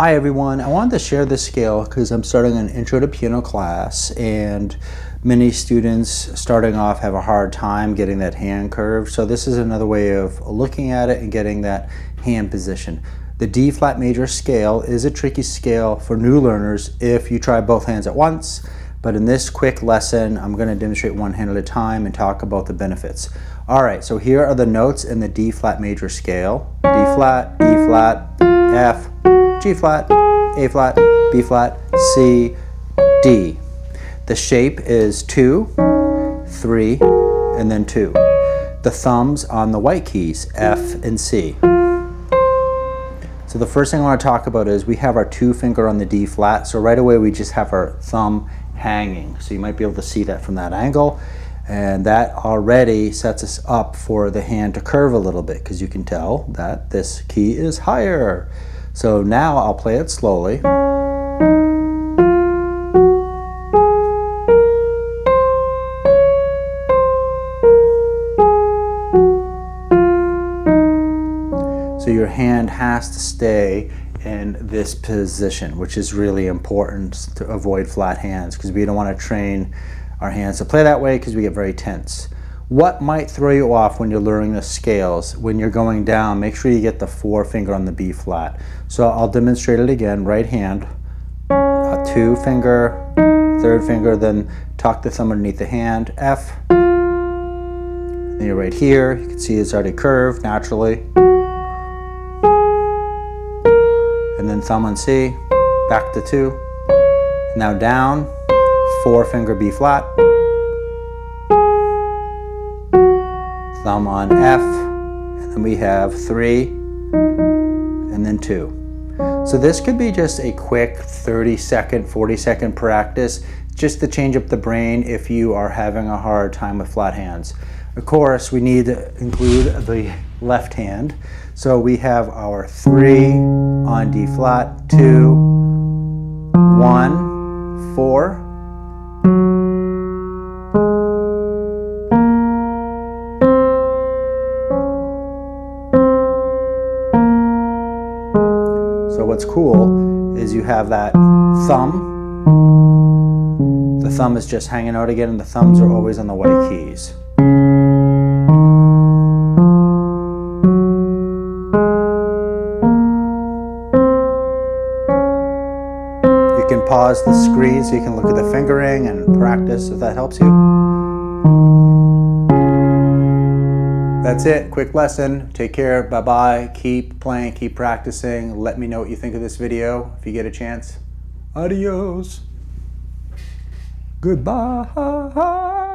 Hi everyone, I wanted to share this scale because I'm starting an intro to piano class and many students starting off have a hard time getting that hand curve. So this is another way of looking at it and getting that hand position. The D-flat major scale is a tricky scale for new learners if you try both hands at once, but in this quick lesson, I'm going to demonstrate one hand at a time and talk about the benefits. All right, so here are the notes in the D-flat major scale. D-flat, E-flat, F, G-flat, A-flat, B-flat, C, D. The shape is 2, 3, and then 2. The thumbs on the white keys, F and C. So the first thing I want to talk about is we have our 2 finger on the D-flat, so right away we just have our thumb hanging. So you might be able to see that from that angle, and that already sets us up for the hand to curve a little bit because you can tell that this key is higher. So now I'll play it slowly. So your hand has to stay in this position, which is really important to avoid flat hands because we don't want to train our hands to play that way because we get very tense. What might throw you off when you're learning the scales? When you're going down, make sure you get the 4 finger on the B flat. So I'll demonstrate it again, right hand, a 2 finger, 3rd finger, then tuck the thumb underneath the hand, F. And then you're right here, you can see it's already curved naturally. And then thumb on C, back to 2. And now down, 4 finger B flat. Thumb on F, and then we have 3, and then 2. So this could be just a quick 30-second, 40-second practice just to change up the brain if you are having a hard time with flat hands. Of course, we need to include the left hand. So we have our 3 on D flat, 2, 1, 4. So what's cool is you have that thumb. The thumb is just hanging out again, and the thumbs are always on the white keys. You can pause the screen so you can look at the fingering and practice if that helps you. That's it, quick lesson. Take care, bye-bye. Keep playing, keep practicing. Let me know what you think of this video if you get a chance. Adios. Goodbye.